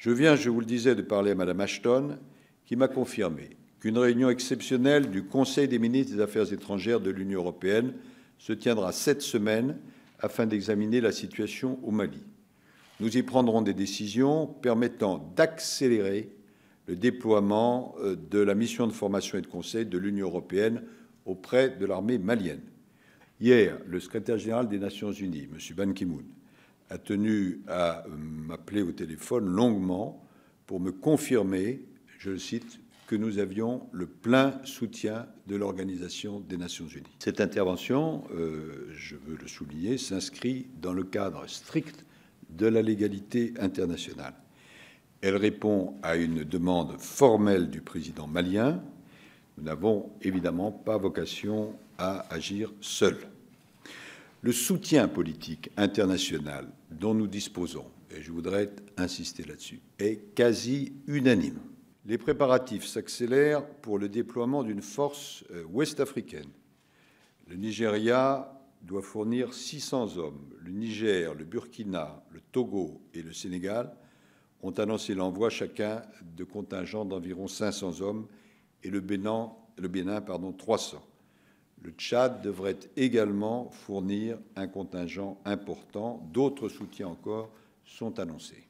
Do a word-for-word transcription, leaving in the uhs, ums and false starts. Je viens, je vous le disais, de parler à Mme Ashton, qui m'a confirmé qu'une réunion exceptionnelle du Conseil des ministres des Affaires étrangères de l'Union européenne se tiendra cette semaine afin d'examiner la situation au Mali. Nous y prendrons des décisions permettant d'accélérer le déploiement de la mission de formation et de conseil de l'Union européenne auprès de l'armée malienne. Hier, le secrétaire général des Nations unies, M. Ban Ki-moon, a tenu à m'appeler au téléphone longuement pour me confirmer, je le cite, que nous avions le plein soutien de l'Organisation des Nations unies. Cette intervention, euh, je veux le souligner, s'inscrit dans le cadre strict de la légalité internationale. Elle répond à une demande formelle du président malien. Nous n'avons évidemment pas vocation à agir seuls. Le soutien politique international dont nous disposons, et je voudrais insister là-dessus, est quasi unanime. Les préparatifs s'accélèrent pour le déploiement d'une force ouest-africaine. Le Nigeria doit fournir six cents hommes. Le Niger, le Burkina, le Togo et le Sénégal ont annoncé l'envoi chacun de contingents d'environ cinq cents hommes et le Bénin, le Bénin pardon, trois cents. Le Tchad devrait également fournir un contingent important. D'autres soutiens encore sont annoncés.